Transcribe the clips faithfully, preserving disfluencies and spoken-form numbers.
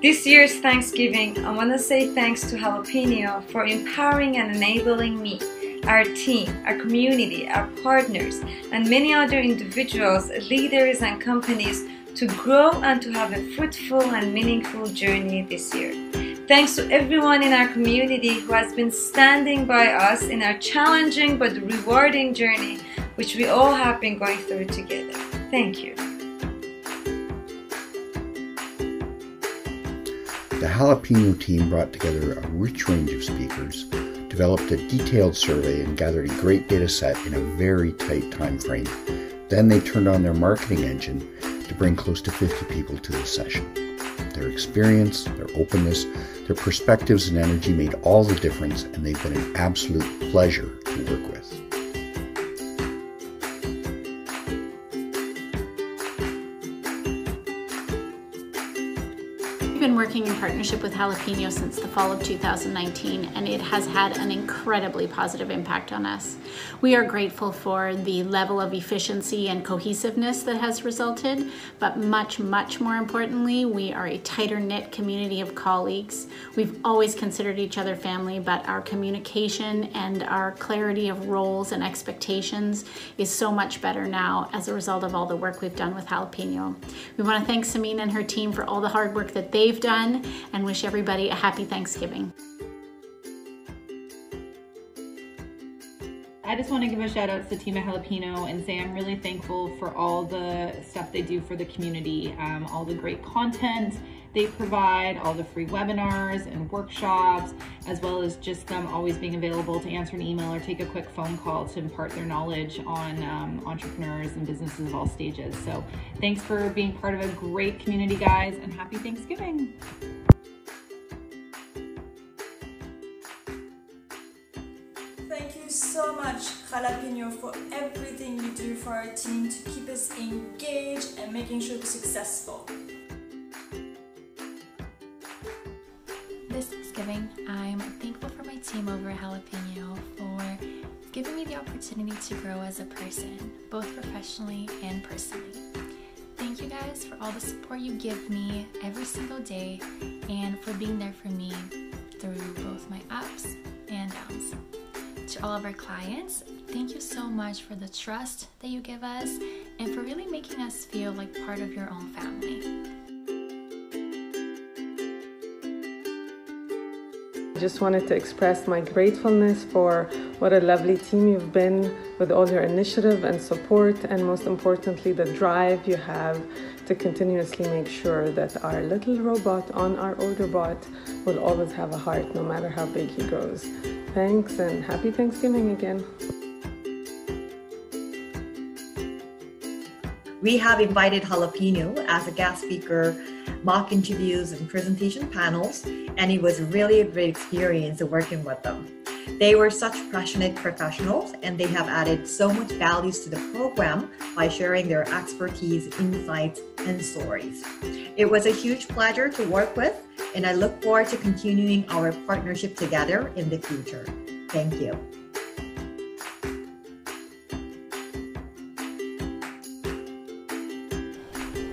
This year's Thanksgiving, I want to say thanks to Jalapeno for empowering and enabling me, our team, our community, our partners, and many other individuals, leaders, and companies to grow and to have a fruitful and meaningful journey this year. Thanks to everyone in our community who has been standing by us in our challenging but rewarding journey, which we all have been going through together. Thank you. The Jalapeno team brought together a rich range of speakers, developed a detailed survey, and gathered a great data set in a very tight time frame. Then they turned on their marketing engine to bring close to fifty people to the session. Their experience, their openness, their perspectives and energy made all the difference, and they've been an absolute pleasure to work with. We've been working in partnership with Jalapeno since the fall of two thousand nineteen, and it has had an incredibly positive impact on us. We are grateful for the level of efficiency and cohesiveness that has resulted, but much, much more importantly, we are a tighter-knit community of colleagues. We've always considered each other family, but our communication and our clarity of roles and expectations is so much better now as a result of all the work we've done with Jalapeno. We want to thank Samina and her team for all the hard work that they They've done, and wish everybody a happy Thanksgiving. I just want to give a shout out to the team at Jalapeno and say I'm really thankful for all the stuff they do for the community, um, all the great content they provide, all the free webinars and workshops, as well as just them always being available to answer an email or take a quick phone call to impart their knowledge on um, entrepreneurs and businesses of all stages. So thanks for being part of a great community, guys, and happy Thanksgiving. So much, Jalapeno, for everything you do for our team to keep us engaged and making sure we're successful. This Thanksgiving, I'm thankful for my team over at Jalapeno for giving me the opportunity to grow as a person, both professionally and personally. Thank you guys for all the support you give me every single day and for being there for me through both my ups and downs. To all of our clients, thank you so much for the trust that you give us and for really making us feel like part of your own family. I just wanted to express my gratefulness for what a lovely team you've been with all your initiative and support, and most importantly, the drive you have to continuously make sure that our little robot on our Ordubot will always have a heart, no matter how big he grows. Thanks, and happy Thanksgiving again. We have invited Jalapeno as a guest speaker, mock interviews and presentation panels, and it was really a great experience working with them. They were such passionate professionals, and they have added so much value to the program by sharing their expertise, insights, and stories. It was a huge pleasure to work with, and I look forward to continuing our partnership together in the future. Thank you.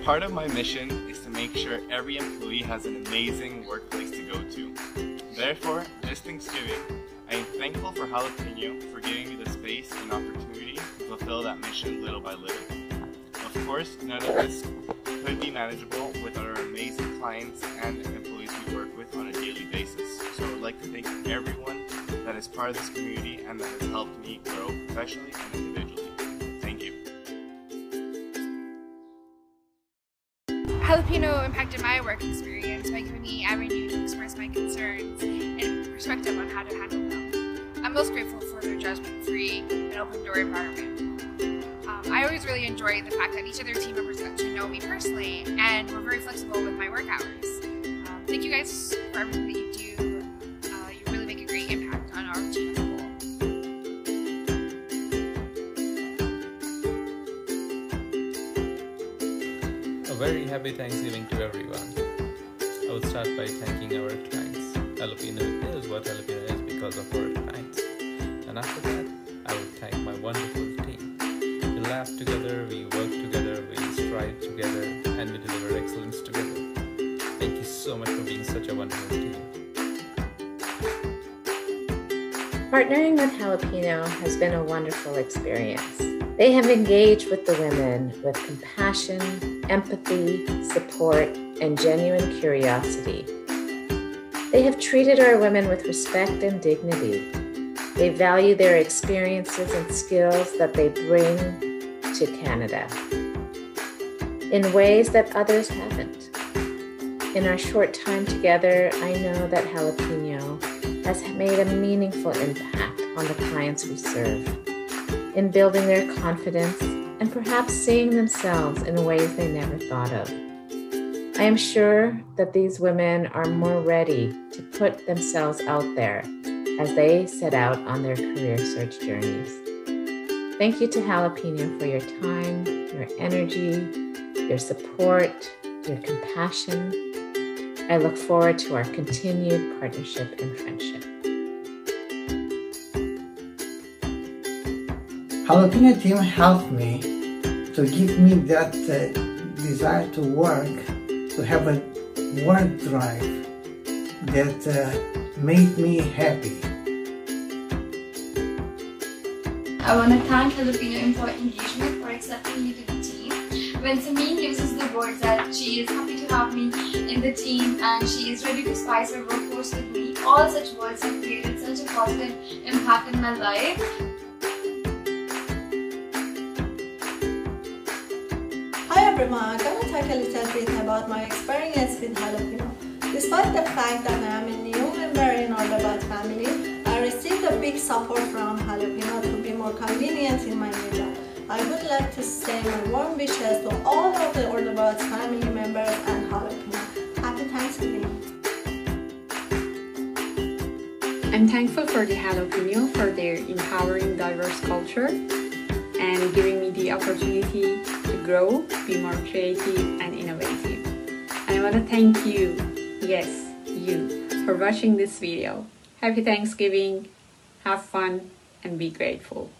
Part of my mission is to make sure every employee has an amazing workplace to go to. Therefore, this Thanksgiving, I am thankful for Jalapeno for giving me the space and opportunity to fulfill that mission little by little. Of course, none of this could be manageable without our amazing clients and employees we work with on a daily basis. So I would like to thank everyone that is part of this community and that has helped me grow professionally and individually. Thank you. Jalapeno impacted my work experience by giving me avenue to express my concerns and perspective on how to handle them. I'm most grateful for their judgment-free and open-door environment. Um, I always really enjoy the fact that each of their team members got to know me personally, and we're very flexible with my work hours. Um, thank you guys for everything that you do. Uh, you really make a great impact on our team as a whole. A very happy Thanksgiving to everyone. I would start by thanking our clients. Jalapeno is what Jalapeno is because of our clients. And after that, I would thank my wonderful team. We laugh together, we work together, we strive together, and we deliver excellence together. Thank you so much for being such a wonderful student. Partnering with Jalapeno has been a wonderful experience. They have engaged with the women with compassion, empathy, support, and genuine curiosity. They have treated our women with respect and dignity. They value their experiences and skills that they bring to Canada in ways that others haven't. In our short time together, I know that Jalapeno has made a meaningful impact on the clients we serve in building their confidence and perhaps seeing themselves in ways they never thought of. I am sure that these women are more ready to put themselves out there as they set out on their career search journeys. Thank you to Jalapeno for your time, your energy, your support, your compassion. I look forward to our continued partnership and friendship. Jalapeno team helped me to give me that uh, desire to work, to have a work drive that uh, made me happy. I want to thank Jalapeno for engagement, for accepting me to the team. When Samina uses the words that she is happy to have me in the team and she is ready to spice her workforce with me, all such words have created such a positive impact in my life. Hi everyone, I want to talk a little bit about my experience with Jalapeno. Despite the fact that I am a new member in Ordubato family, I received a big support from Jalapeno to be more convenient in my new job. I would like to send my warm wishes to all of the Ordubato family members and Jalapeno. Happy Thanksgiving! I'm thankful for the Jalapeno for their empowering diverse culture and giving me the opportunity to grow, be more creative and innovative. And I want to thank you, yes, you, for watching this video. Happy Thanksgiving, have fun and be grateful.